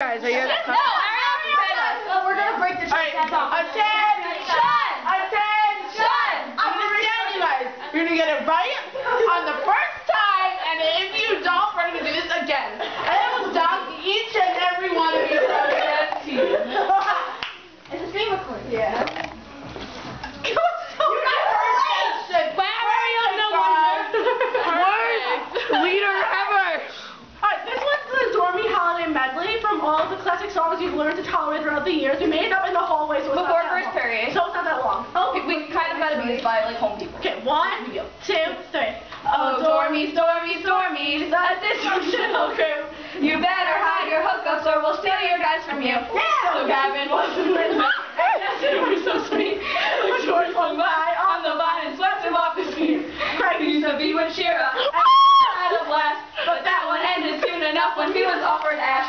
Guys, are you? No, we're gonna break the shit. Attention! I'm gonna tell you guys, you're gonna get a bite on the first time, and if you don't, we're gonna do this again. And it will dog each and every one of you. Is this being recorded? Yeah. You're not perfect. Why are you no one? Worst leader ever. This one's the Dormy Holiday medley. All the classic songs you've learned to tolerate throughout the years. We made it up in the hallways. So before first period. So it's not that long. Oh, we kind of got abused by like home people. Okay, 1, 2, 3. Oh, Dormies, Dormies, Dormies, the dysfunctional group. You better hide your hookups or we'll steal your guys from you. Yeah. So Gavin wasn't with me. That's it. We're so sweet. George hung by on the vine and swept him off his feet. Craig used to be with Shira. I had a blast, but that one ended soon enough when he was offered ash.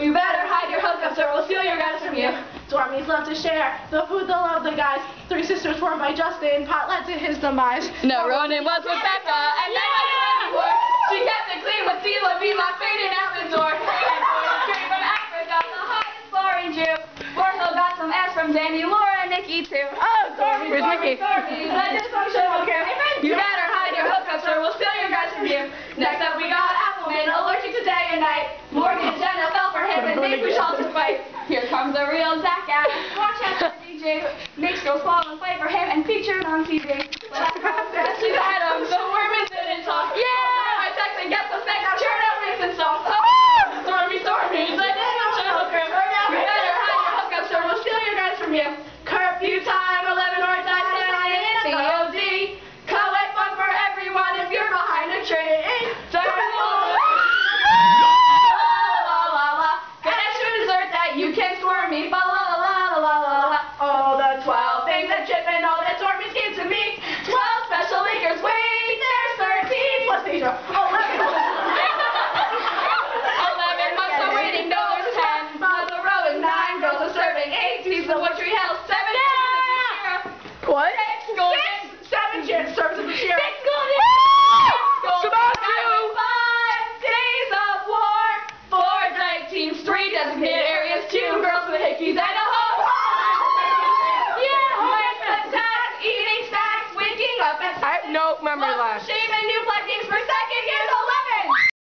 You better hide your hookups or we'll steal your guys from you. Dormies love to share the food, the love, the guys. Three sisters formed by Justin, pot led to his demise. No, Ronan was with Becca, and then I went she kept it clean with Tila Viva, fading out the door. Straight from Africa, the hottest flooring Jew. Warthel got some ass from Danny, Laura, and Nikki too. Oh, Dormies, Dormies, Dormies, I just don't show up here. You better hide your hookups or we'll steal your guys from you. Next up we got Appleman, allergic to day and night. Morgan, Jenna, and Nick was also fight. Here comes the real Zach Adams. Watch out for DJ. Nick's go swallow and fight for him and featured on TV.